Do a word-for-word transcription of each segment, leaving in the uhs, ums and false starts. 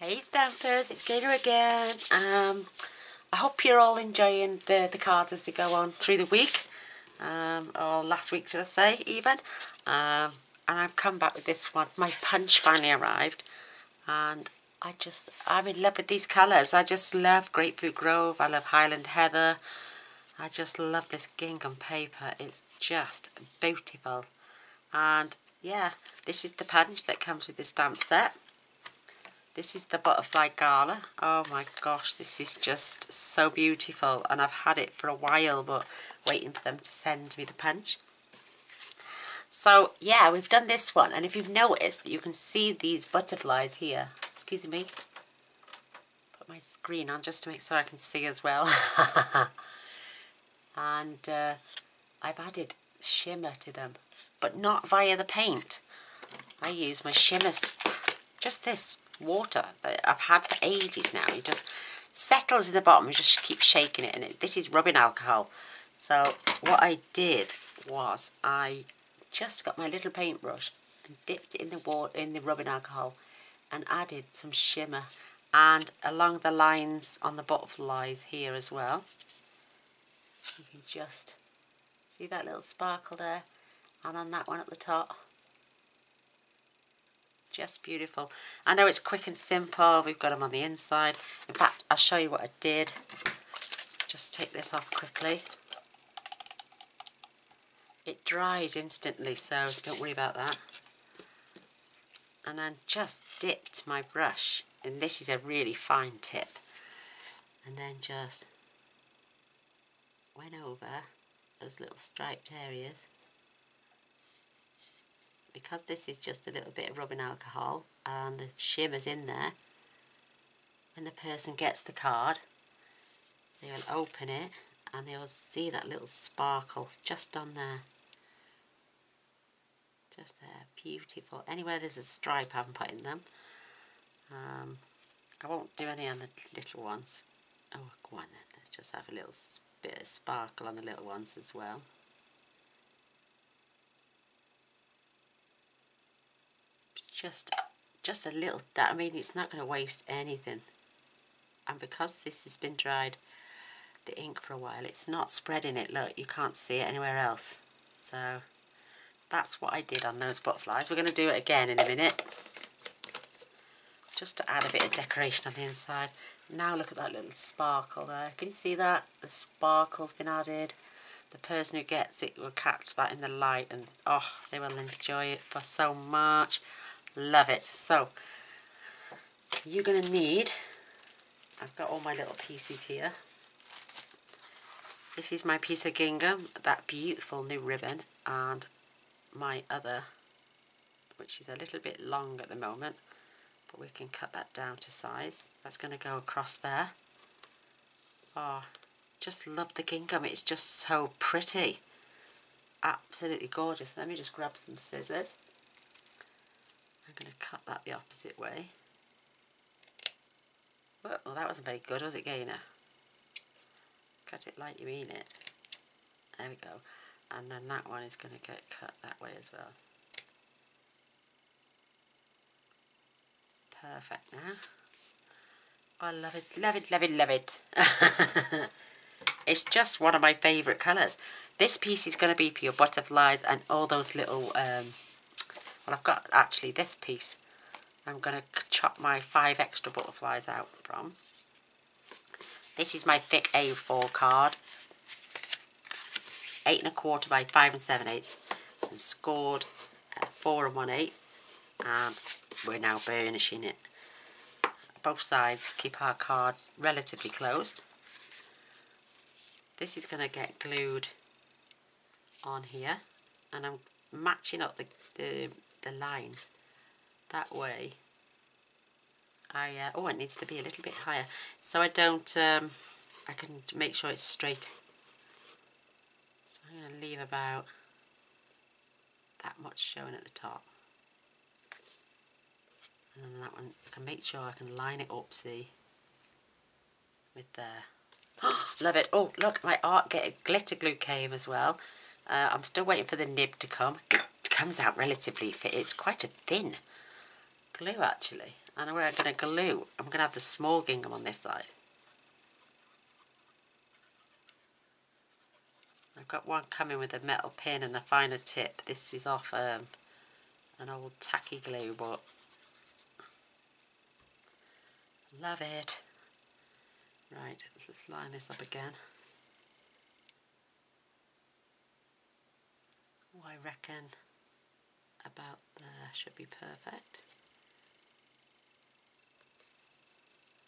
Hey Stampers, it's Gaynor again. Um, I hope you're all enjoying the, the cards as they go on through the week, um, or last week should I say even. Um, and I've come back with this one. My punch finally arrived and I just, I'm in love with these colours. I just love Grapefruit Grove, I love Highland Heather. I just love this gingham paper, it's just beautiful. And yeah, this is the punch that comes with the stamp set. This is the Butterfly Gala. Oh my gosh, this is just so beautiful, and I've had it for a while but waiting for them to send me the punch. So yeah, we've done this one, and if you've noticed, you can see these butterflies here. Excuse me, put my screen on just to make sure I can see as well. And uh, I've added shimmer to them, but not via the paint. I use my shimmers, just this water that I've had for ages now. It just settles in the bottom, you just keep shaking it, and it, this is rubbing alcohol. So what I did was I just got my little paintbrush and dipped it in the water, in the rubbing alcohol, and added some shimmer, and along the lines on the butterflies here as well. You can just see that little sparkle there, and on that one at the top. Just beautiful. I know it's quick and simple, we've got them on the inside. In fact, I'll show you what I did. Just take this off quickly. It dries instantly, so don't worry about that. And then just dipped my brush, and this is a really fine tip, and then just went over those little striped areas. Because this is just a little bit of rubbing alcohol and the shimmer's in there, when the person gets the card, they will open it and they will see that little sparkle just on there. Just there, beautiful. Anywhere there's a stripe I haven't put in them. Um, I won't do any on the little ones. Oh, go on then, let's just have a little bit of sparkle on the little ones as well. Just, just a little, that, I mean, it's not going to waste anything. And because this has been dried, the ink for a while, it's not spreading it, look, you can't see it anywhere else. So, that's what I did on those butterflies. We're going to do it again in a minute. Just to add a bit of decoration on the inside. Now look at that little sparkle there. Can you see that? The sparkle's been added. The person who gets it will catch that in the light, and oh, they will enjoy it for so much. Love it. So you're going to need, I've got all my little pieces here. This is my piece of gingham, that beautiful new ribbon, and my other, which is a little bit long at the moment, but we can cut that down to size. That's going to go across there. Oh, just love the gingham, it's just so pretty. Absolutely gorgeous. Let me just grab some scissors. I'm going to cut that the opposite way. Well, that wasn't very good, was it, Gaynor? Cut it like you mean it. There we go. And then that one is going to get cut that way as well. Perfect now. I love it, love it, love it, love it. It's just one of my favourite colours. This piece is going to be for your butterflies and all those little... Um, Well, I've got actually this piece I'm going to chop my five extra butterflies out from. This is my thick A four card, eight and a quarter by five and seven eighths, and scored uh, four and one eighth, and we're now burnishing it. Both sides keep our card relatively closed. This is going to get glued on here, and I'm matching up the, the the lines that way. I uh, oh, it needs to be a little bit higher, so I don't. Um, I can make sure it's straight. So I'm going to leave about that much showing at the top, and then that one. I can make sure I can line it up. See, with there. Love it. Oh, look, my art get glitter glue came as well. Uh, I'm still waiting for the nib to come. It comes out relatively fit. It's quite a thin glue, actually. and we're going to glue. I'm going to have the small gingham on this side. I've got one coming with a metal pin and a finer tip. This is off um, an old tacky glue, but love it. Right, let's line this up again. Oh, I reckon about there should be perfect.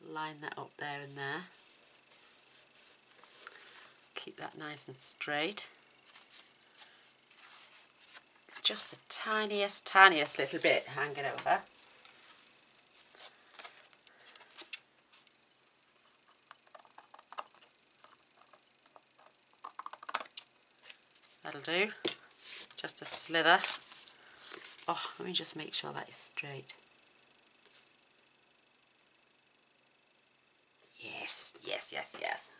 Line that up there and there. Keep that nice and straight. Just the tiniest, tiniest little bit hanging over. That'll do. Just a slither. Oh, let me just make sure that is straight. Yes, yes, yes, yes.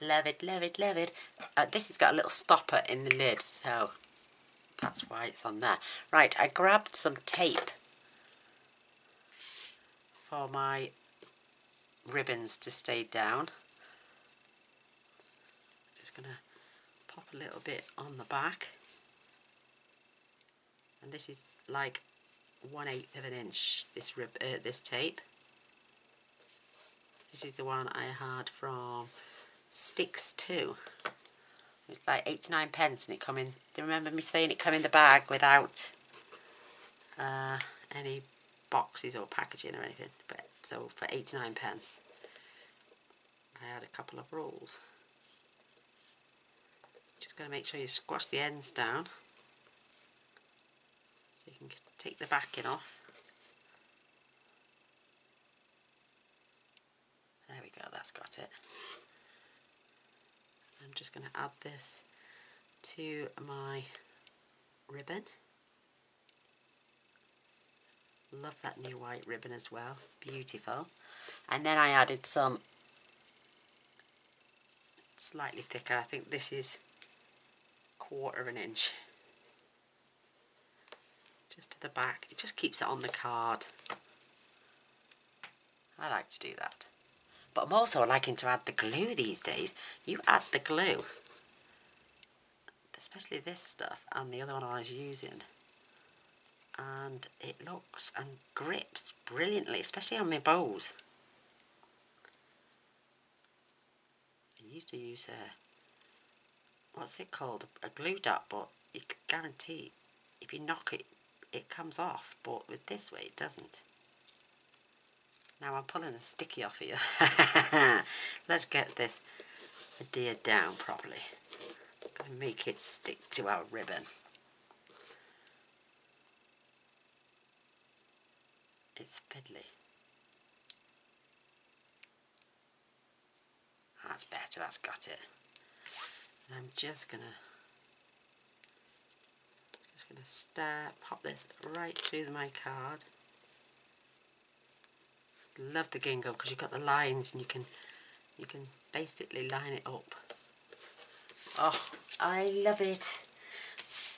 Love it, love it, love it. Uh, this has got a little stopper in the lid, so that's why it's on there. Right, I grabbed some tape for my ribbons to stay down. Just gonna pop a little bit on the back. And this is like one eighth of an inch, this rib, uh, this tape. This is the one I had from Sticks two. It's like eighty-nine pence and it come in. Do you remember me saying it come in the bag without uh, any boxes or packaging or anything? But so for eighty-nine pence, I had a couple of rolls. Just going to make sure you squash the ends down. You can take the backing off. There we go, that's got it. I'm just going to add this to my ribbon. Love that new white ribbon as well, beautiful. And then I added some slightly thicker, I think this is quarter of an inch. Just to the back, it just keeps it on the card. I like to do that. But I'm also liking to add the glue these days. You add the glue, especially this stuff and the other one I was using. And it looks and grips brilliantly, especially on my bows. I used to use a, what's it called, a glue dot, but you could guarantee if you knock it, it comes off, but with this way it doesn't. Now I'm pulling the sticky off here. Let's get this idea down properly. I'm going to make it stick to our ribbon. It's fiddly. That's better, that's got it. And I'm just going to just going to stab, pop this right through my card. Love the gingham because you've got the lines and you can you can basically line it up. Oh, I love it.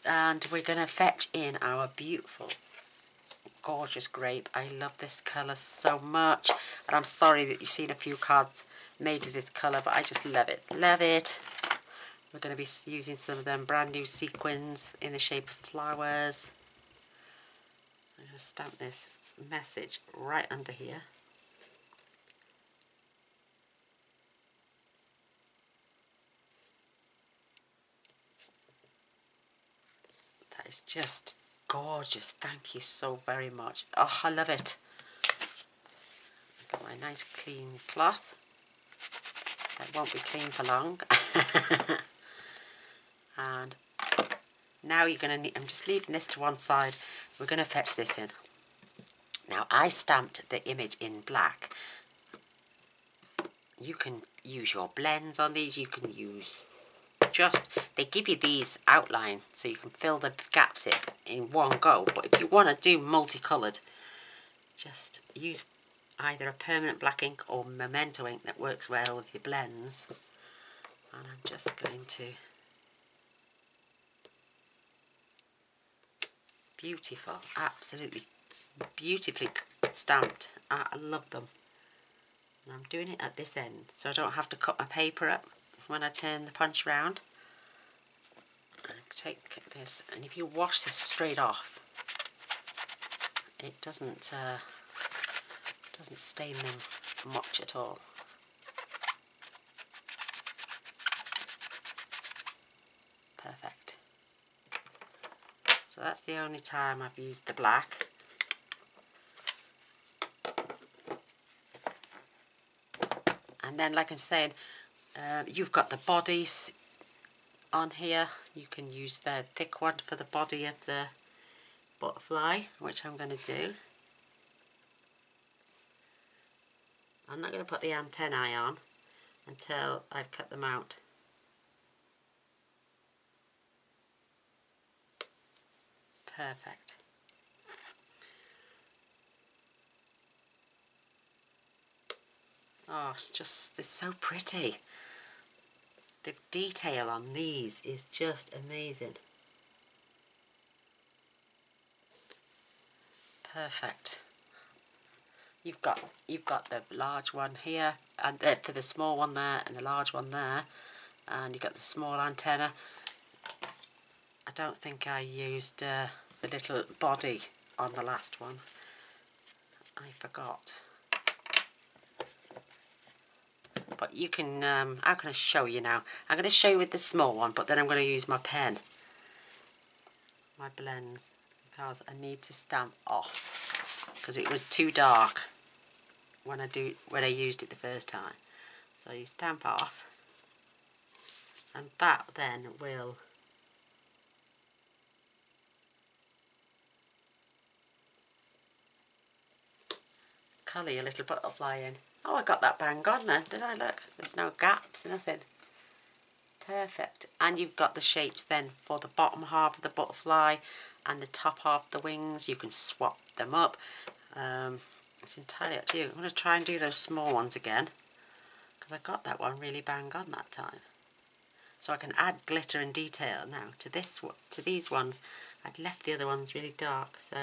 And we're going to fetch in our beautiful gorgeous grape. I love this colour so much, and I'm sorry that you've seen a few cards made with this colour, but I just love it, love it. We're going to be using some of them brand new sequins in the shape of flowers. I'm going to stamp this message right under here. That is just gorgeous. Thank you so very much. Oh, I love it. I've got my nice clean cloth. That won't be clean for long. And now you're going to need, I'm just leaving this to one side, we're going to fetch this in. Now I stamped the image in black. You can use your blends on these, you can use just, they give you these outline so you can fill the gaps in, in one go, but if you want to do multicoloured, just use either a permanent black ink or memento ink that works well with your blends. And I'm just going to beautiful, absolutely beautifully stamped. I love them. And I'm doing it at this end so I don't have to cut my paper up when I turn the punch round. Take this, and if you wash this straight off, it doesn't uh, doesn't stain them much at all. Perfect. So that's the only time I've used the black. And then, like I'm saying, uh, you've got the bodies on here. You can use the thick one for the body of the butterfly, which I'm going to do. I'm not going to put the antennae on until I've cut them out. Perfect. Oh, it's just, they're so pretty. The detail on these is just amazing. Perfect. You've got you've got the large one here, and the, the small one there, and the large one there, and you've got the small antenna. I don't think I used uh, the little body on the last one. I forgot. But you can, um, how can I show you now? I'm going to show you with the small one, but then I'm going to use my pen, my blend, because I need to stamp off, because it was too dark when I do when I used it the first time. So you stamp off, and that then will colour your little butterfly in. Oh, I got that bang on there, did I? Look, there's no gaps, nothing. Perfect. And you've got the shapes then for the bottom half of the butterfly and the top half of the wings. You can swap them up. Um, it's entirely up to you. I'm going to try and do those small ones again, because I got that one really bang on that time. So I can add glitter and detail now to this, to these ones. I'd left the other ones really dark, so.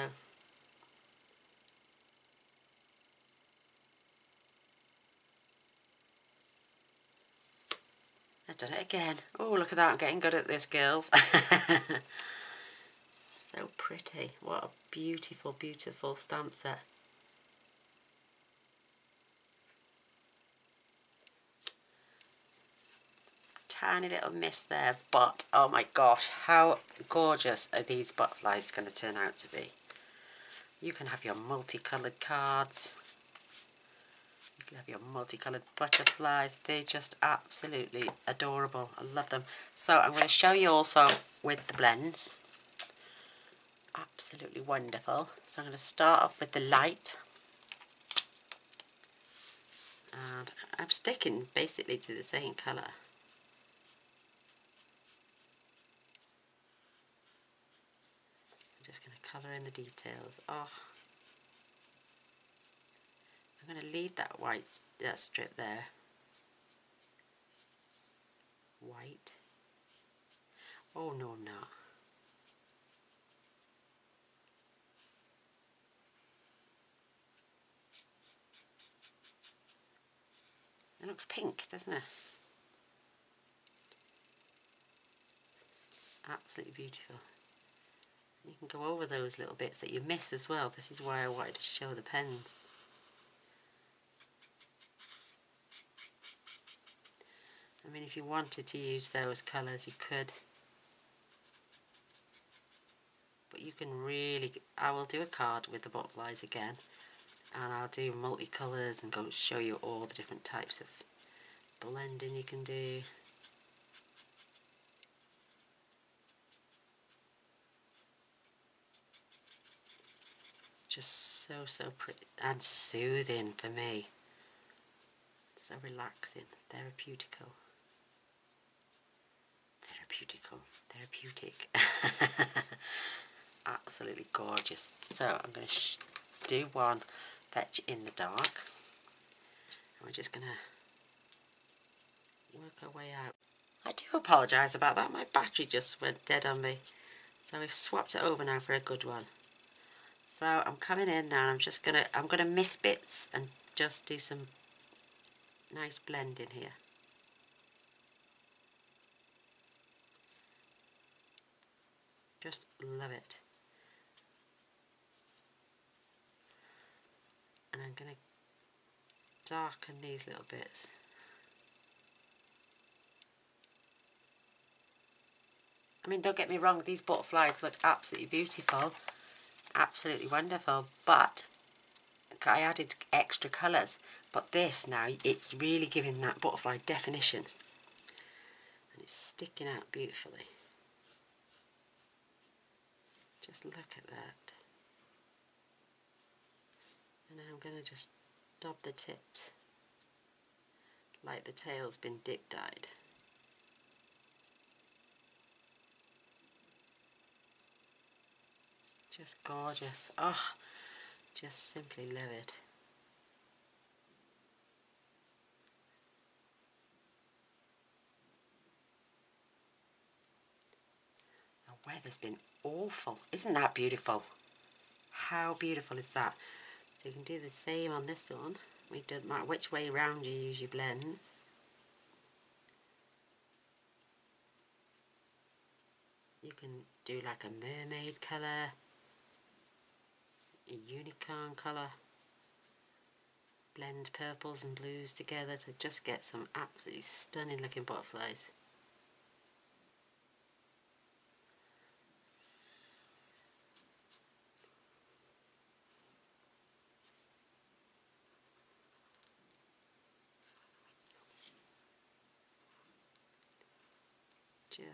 I've done it again. Oh, look at that, I'm getting good at this, girls. So pretty. What a beautiful, beautiful stamp set. Tiny little miss there, but oh my gosh, how gorgeous are these butterflies going to turn out to be? You can have your multicoloured cards. You can have your multicoloured butterflies. They're just absolutely adorable. I love them. So I'm going to show you also with the blends. Absolutely wonderful. So I'm going to start off with the light. And I'm sticking basically to the same colour. I'm just going to colour in the details. Oh. I'm going to leave that white, that strip there, white. Oh no, I'm not. It looks pink, doesn't it? Absolutely beautiful. You can go over those little bits that you miss as well. This is why I wanted to show the pen. I mean, if you wanted to use those colours, you could. But you can really... I will do a card with the butterflies again. And I'll do multicolours and go show you all the different types of blending you can do. Just so, so pretty. And soothing for me. So relaxing. Therapeutical. Therapeutical, therapeutic. Absolutely gorgeous. So I'm going to sh do one fetch in the dark, and we're just going to work our way out. I do apologise about that, my battery just went dead on me, so we've swapped it over now for a good one. So I'm coming in now and I'm just gonna I'm gonna miss bits and just do some nice blending here. Just love it. And I'm going to darken these little bits. I mean, don't get me wrong, these butterflies look absolutely beautiful, absolutely wonderful, but I added extra colours, but this now, it's really giving that butterfly definition and it's sticking out beautifully. Just look at that. And I'm going to just dab the tips like the tail's been dip dyed. Just gorgeous. Oh, just simply love it. The weather's been awful. Isn't that beautiful? How beautiful is that? So you can do the same on this one. It doesn't matter which way round you use your blends. You can do like a mermaid colour, a unicorn colour, blend purples and blues together to just get some absolutely stunning looking butterflies.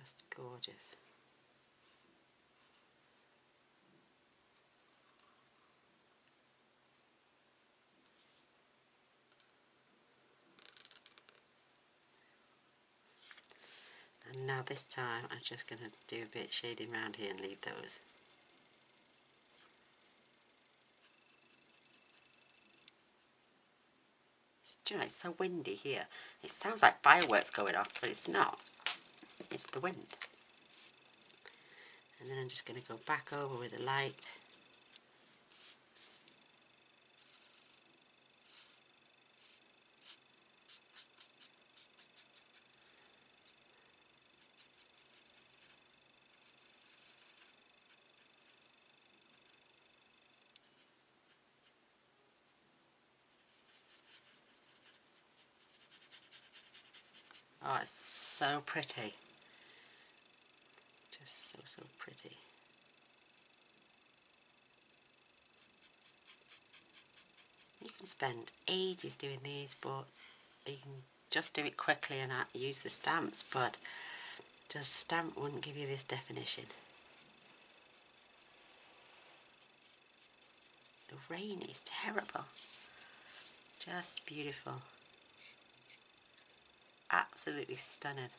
Just gorgeous. And now this time I'm just going to do a bit of shading around here and leave those. Do you know, it's so windy here. It sounds like fireworks going off, but it's not. It's the wind. And then I'm just going to go back over with the light. Oh, it's so pretty. So, so pretty. You can spend ages doing these, but you can just do it quickly and use the stamps, but just stamp wouldn't give you this definition. The rain is terrible. Just beautiful. Absolutely stunning.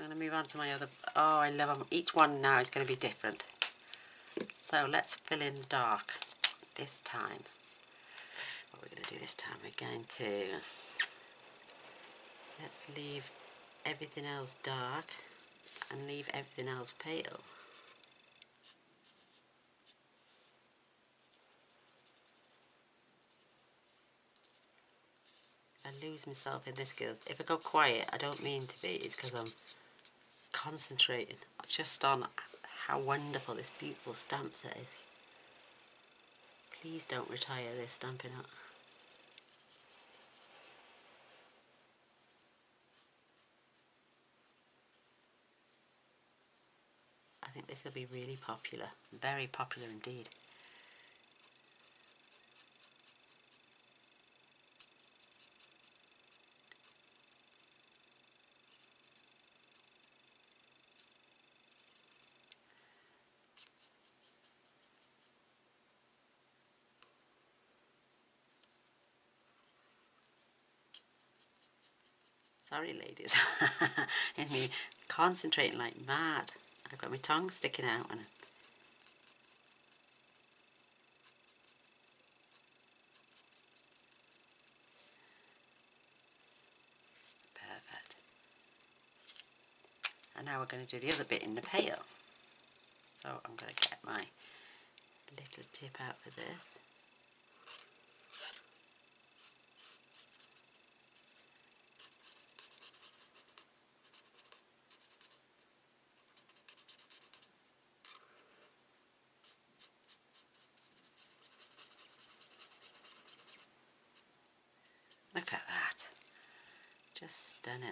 I'm going to move on to my other. Oh, I love them. Each one now is going to be different. So let's fill in the dark this time. What we're going to do this time, we're going to let's leave everything else dark and leave everything else pale. I lose myself in this, girls. If I go quiet, I don't mean to be. It's because I'm concentrating just on how wonderful this beautiful stamp set is. Please don't retire this Stampin' Up. I think this will be really popular, very popular indeed. Sorry ladies, it's me concentrating like mad. I've got my tongue sticking out and perfect. And now we're going to do the other bit in the pale. So I'm going to get my little tip out for this. Look at that, just stunning.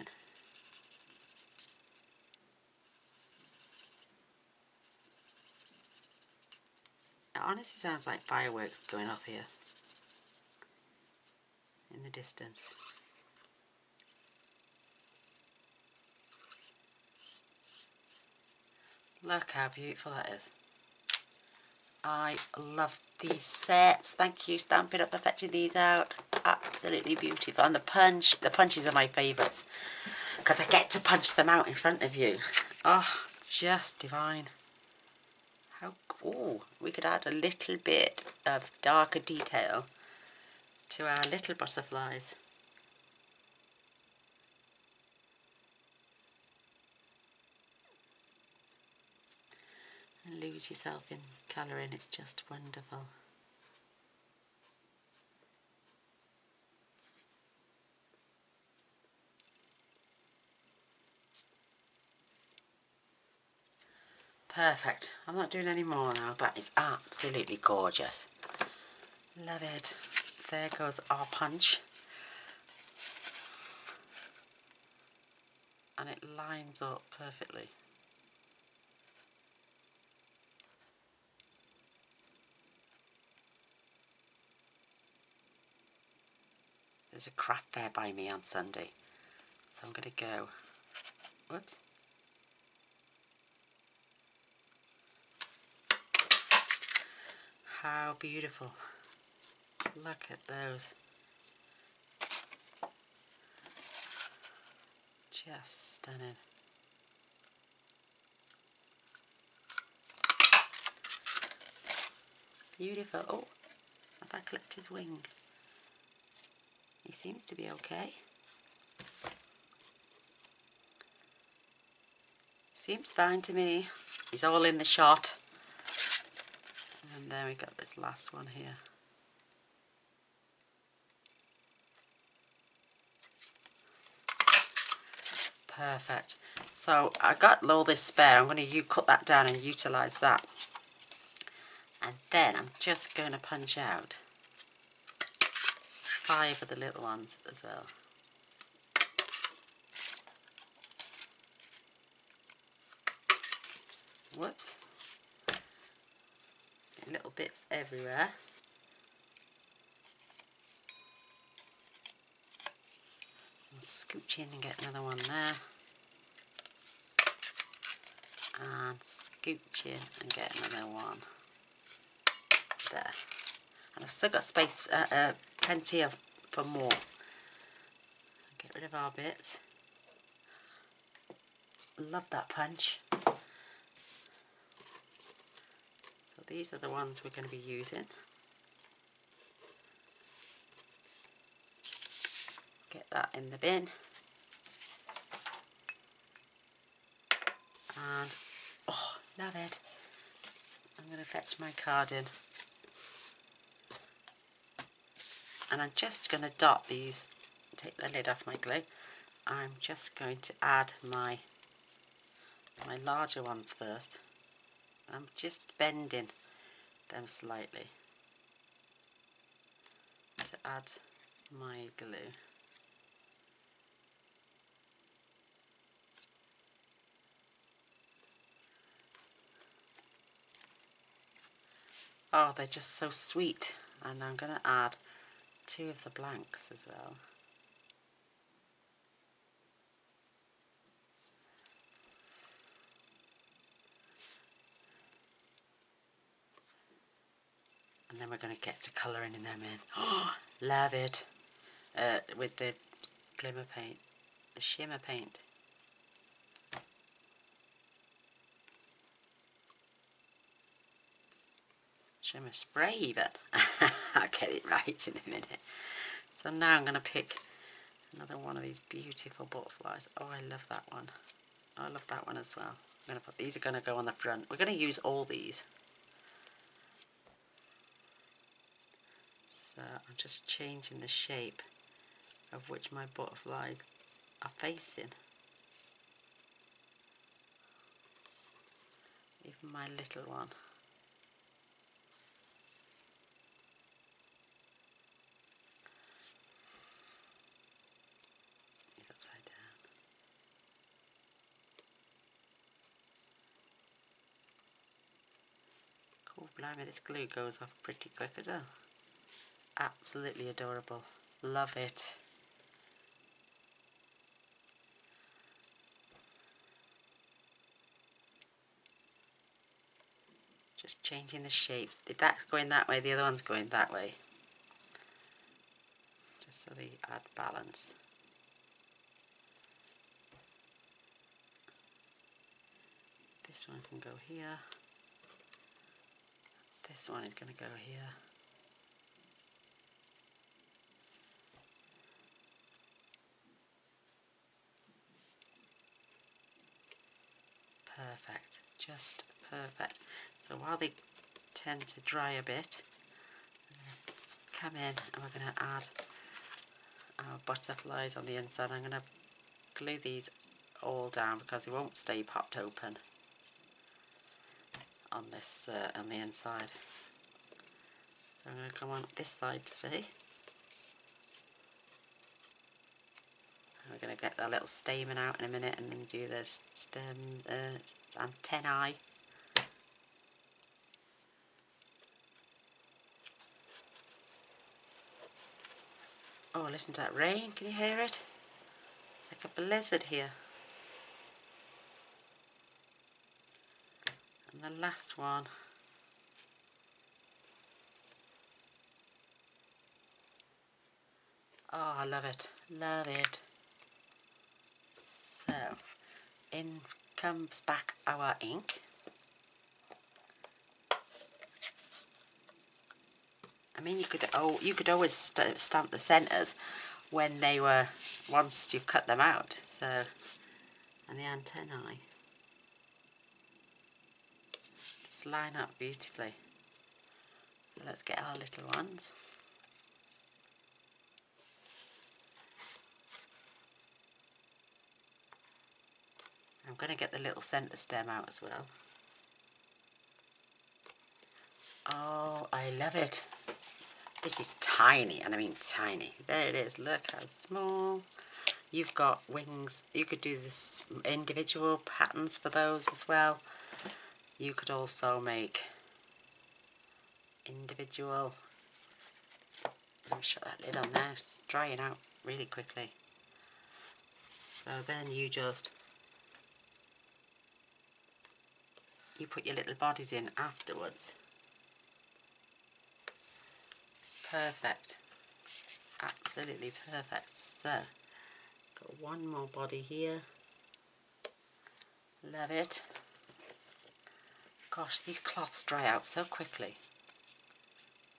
It honestly sounds like fireworks going off here in the distance. Look how beautiful that is. I love these sets. Thank you, Stampin' Up, for fetching these out. Absolutely beautiful. And the punch, the punches are my favourites because I get to punch them out in front of you. Oh, just divine. How cool. We could add a little bit of darker detail to our little butterflies. Lose yourself in colouring, it's just wonderful. Perfect. I'm not doing any more now, but it's absolutely gorgeous. Love it. There goes our punch. And it lines up perfectly. There's a craft fair by me on Sunday, so I'm going to go. Whoops. How beautiful. Look at those. Just stunning. Beautiful. Oh, have I clipped his wing? He seems to be okay. Seems fine to me. He's all in the shot. And then we got this last one here. Perfect. So I got all this spare. I'm going to you cut that down and utilise that. And then I'm just going to punch out five of the little ones as well. Whoops. Little bits everywhere. And scooch in and get another one there. And scooch in and get another one there. And I've still got space, uh, uh, plenty of for more. So get rid of our bits. Love that punch. So these are the ones we're going to be using. Get that in the bin. And oh, love it. I'm going to fetch my card in. And I'm just going to dot these, take the lid off my glue. I'm just going to add my, my larger ones first. I'm just bending them slightly to add my glue. Oh, they're just so sweet. And I'm going to add two of the blanks as well. And then we're going to get to colouring in them in. Oh, love it. Uh, with the glimmer paint, the shimmer paint. Shimmer spray even. I'll get it right in a minute. So now I'm going to pick another one of these beautiful butterflies. Oh, I love that one. I love that one as well. I'm going to put, these are going to go on the front. We're going to use all these. So I'm just changing the shape of which my butterflies are facing. Even my little one. He's upside down. Cool, blimey, this glue goes off pretty quick, it does. Absolutely adorable. Love it. Just changing the shapes. That's going that way, the other one's going that way. Just so they add balance. This one can go here. This one is going to go here. Perfect, just perfect. So while they tend to dry a bit, I'm going to come in and we're going to add our butterflies on the inside. I'm going to glue these all down because they won't stay popped open on this uh, on the inside. So I'm going to come on this side today. And we're going to get that little stamen out in a minute and then do the stem uh, antennae. Oh, listen to that rain, can you hear it? It's like a blizzard here. And the last one. Oh, I love it, love it. So, in comes back our ink. I mean, you could oh, you could always st stamp the centres when they were, once you've cut them out. So, and the antennae just line up beautifully. So let's get our little ones. I'm going to get the little centre stem out as well. Oh, I love it. This is tiny, and I mean tiny. There it is, look how small. You've got wings. You could do this individual patterns for those as well. You could also make individual. Let me shut that lid on there, it's drying out really quickly. So then you just, you put your little bodies in afterwards. Perfect, absolutely perfect. So, got one more body here. Love it. Gosh, these cloths dry out so quickly.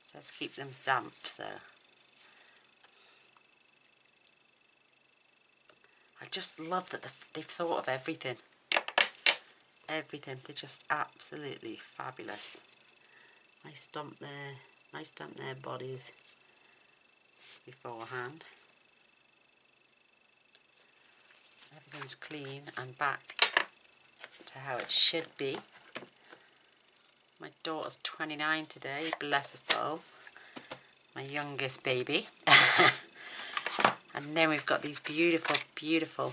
So let's keep them damp. So, I just love that they've thought of everything. Everything. They're just absolutely fabulous. I stomp there. I stamp their bodies beforehand. Everything's clean and back to how it should be. My daughter's twenty-nine today, bless her soul. My youngest baby. And then we've got these beautiful, beautiful.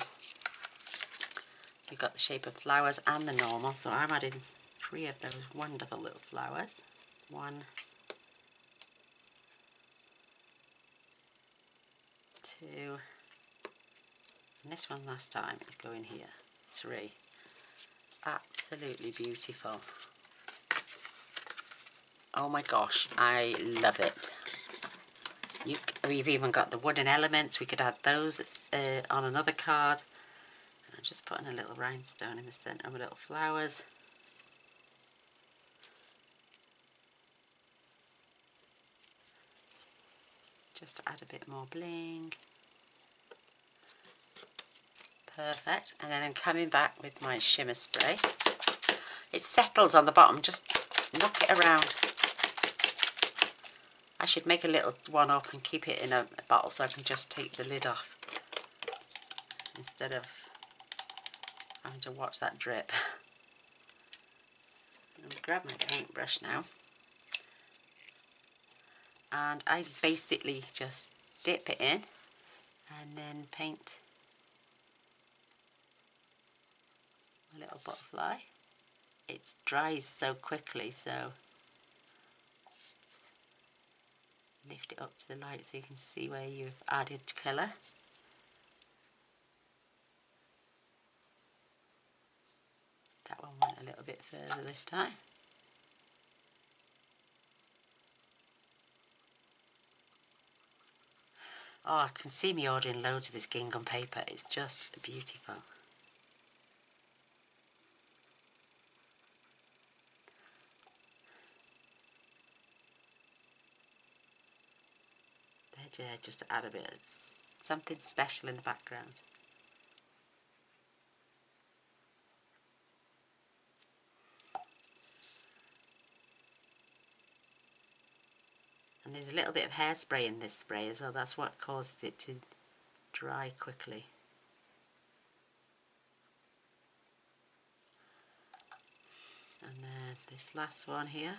We've got the shape of flowers and the normal. So I'm adding three of those wonderful little flowers. One. Two, and this one last time is going here. Three, absolutely beautiful. Oh my gosh, I love it. You, we've even got the wooden elements. We could add those uh, on another card. And I'm just putting a little rhinestone in the centre with little flowers. Just to add a bit more bling. Perfect, and then I'm coming back with my shimmer spray. It settles on the bottom, just knock it around. I I should make a little one up and keep it in a bottle so I can just take the lid off instead of having to watch that drip. I'm gonna grab my paintbrush now, and I basically just dip it in and then paint a little butterfly. It dries so quickly, so lift it up to the light so you can see where you've added colour. That one went a little bit further this time. Oh, I can see me ordering loads of this gingham paper, it's just beautiful. Yeah, just to add a bit of something special in the background. And there's a little bit of hairspray in this spray as well, that's what causes it to dry quickly. And then this last one here.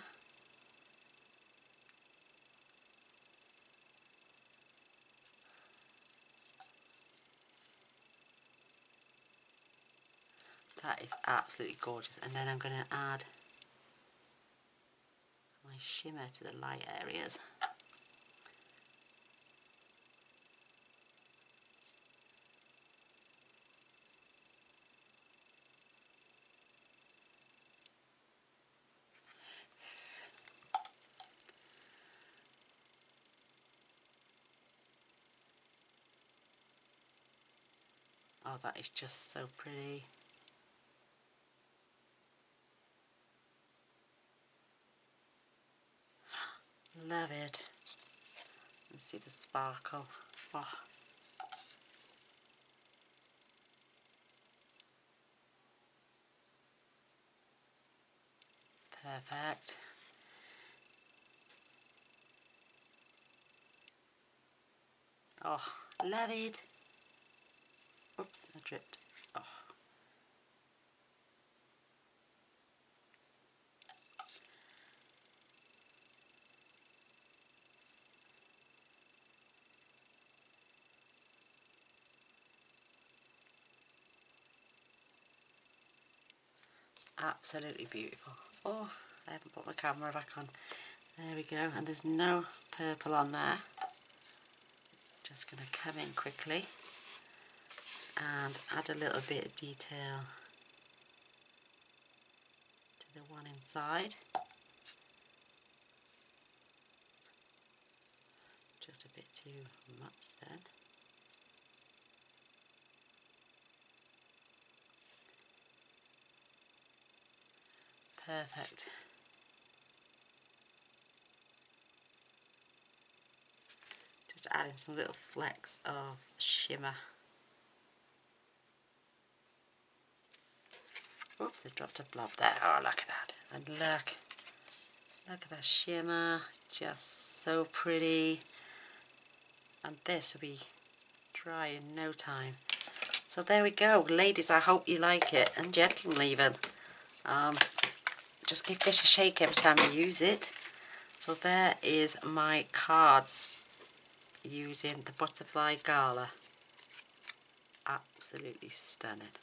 That is absolutely gorgeous, and then I'm going to add my shimmer to the light areas. Oh, that is just so pretty. Love it. Let's see the sparkle. Oh. Perfect. Oh, love it. Oops, I dripped. Oh. Absolutely beautiful. Oh, I haven't put my camera back on. There we go, and there's no purple on there. Just going to come in quickly and add a little bit of detail to the one inside. Just a bit too much then. Perfect. Just adding some little flecks of shimmer. Oops, I dropped a blob there. Oh, look at that. And look, look at that shimmer. Just so pretty. And this will be dry in no time. So there we go. Ladies, I hope you like it. And gentlemen even. Um, Just give this a shake every time you use it. So there is my cards using the Butterfly Gala. Absolutely stunning.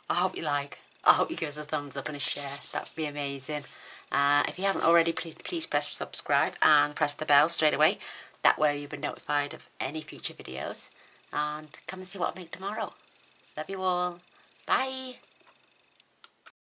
I hope you like. I hope you give us a thumbs up and a share. That would be amazing. Uh, if you haven't already, please, please press subscribe and press the bell straight away. That way you'll be notified of any future videos. And come and see what I make tomorrow. Love you all. Bye.